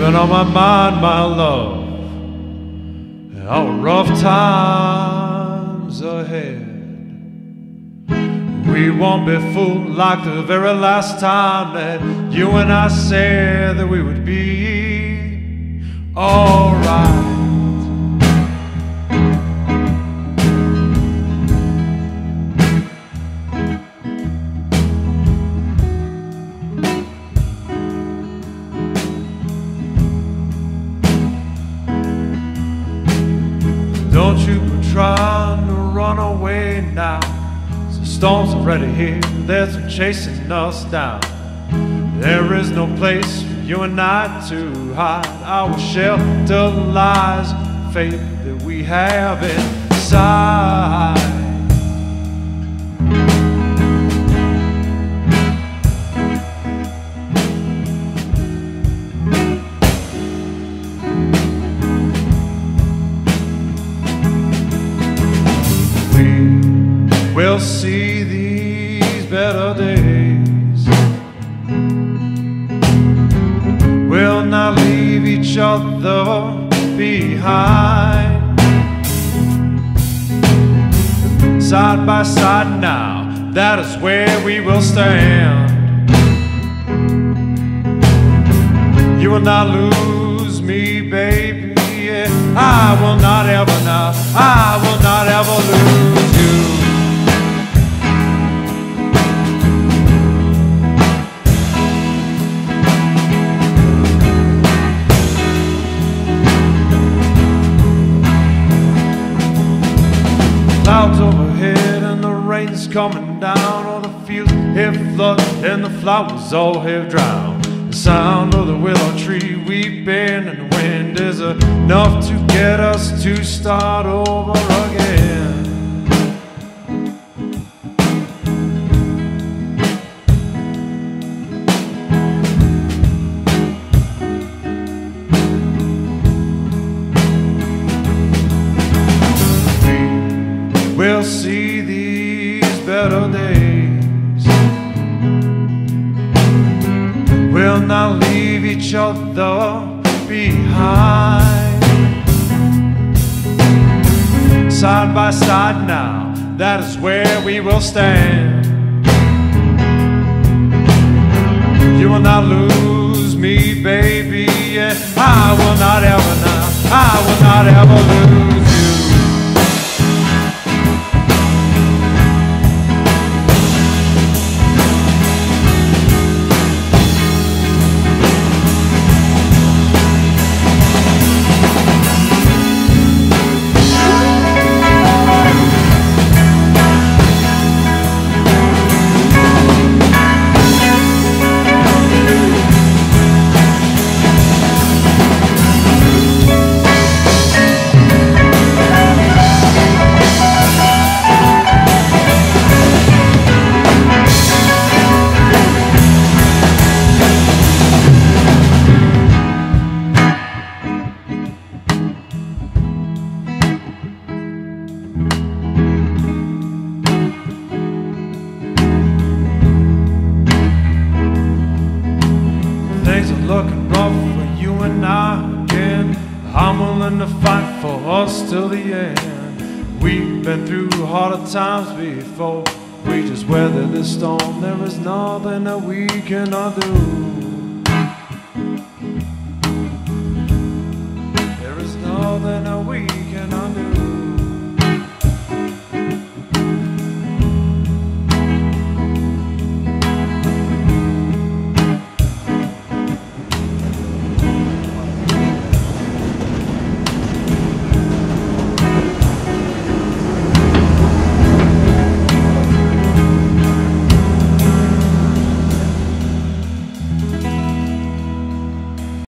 been on my mind, my love, and our rough times ahead. We won't be fooled like the very last time that you and I said that we would be alright. Don't you be trying to run away now. The storm's already here, there's some chasing us down. There is no place for you and I to hide. Our shelter lies in faith that we have inside. We'll see these better days. We'll not leave each other behind. Side by side now, that is where we will stand. You will not lose me, baby. Yeah, I will not ever now. I will not ever lose. Clouds overhead and the rain's coming down. All the fields have flooded and the flowers all have drowned. The sound of the willow tree weeping and the wind is enough to get us to start over again. We'll see these better days. We'll not leave each other behind. Side by side now, that is where we will stand. You will not lose me, baby. Yeah, I will not ever now. I will not ever lose you. Things are looking rough for you and I again. I'm willing to fight for us till the end. We've been through harder times before. We just weather the storm. There is nothing that we cannot do. There is nothing that we